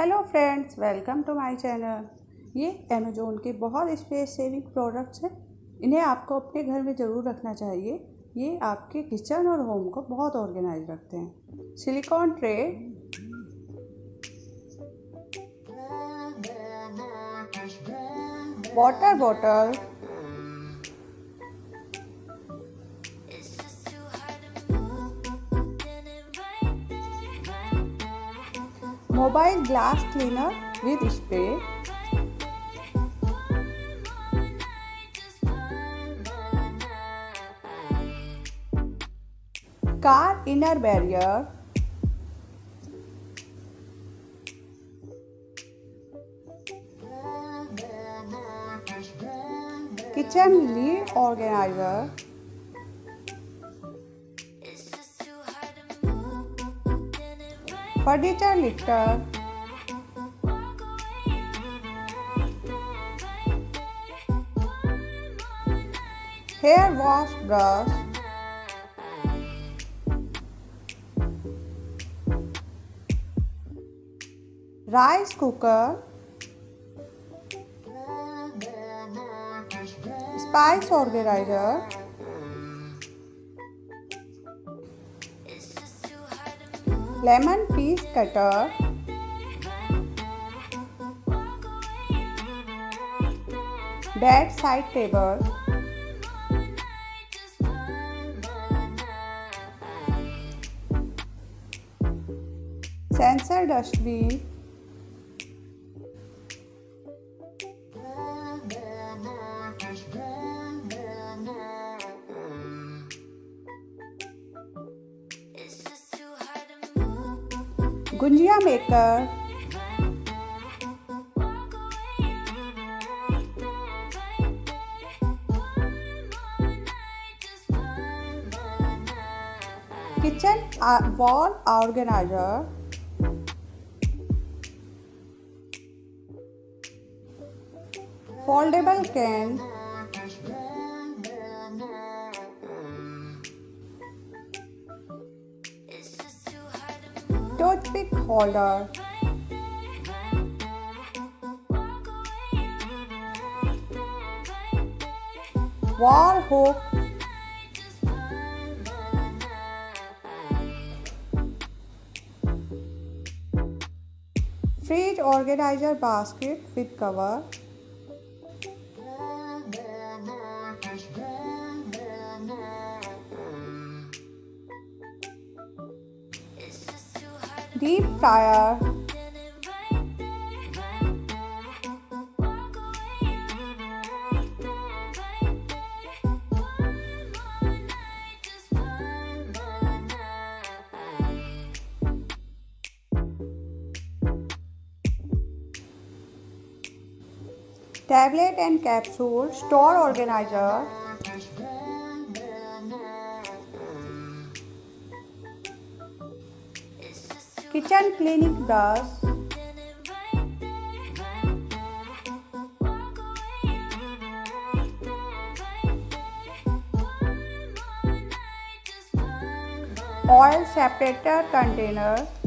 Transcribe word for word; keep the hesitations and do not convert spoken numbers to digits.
Hello friends, welcome to my channel. ये Amazon के बहुत स्पेस सेविंग प्रोडक्ट्स हैं, इन्हें आपको अपने घर में ज़रूर रखना चाहिए। ये आपके किचन और होम को बहुत ऑर्गेनाइज रखते हैं। Silicone tray, water bottle, mobile glass cleaner with spray, car inner barrier, kitchen lid organiser, furniture lifter, hair wash brush, rice cooker, spice organiser, lemon piece cutter, bed side table, sensor dustbin, gujiya maker, kitchen wall organiser, foldable can, toothpick holder, wall hook, fridge organiser basket with cover, deep fryer, Tablet and capsule store organizer. Kitchen cleaning brush. Oil separator container,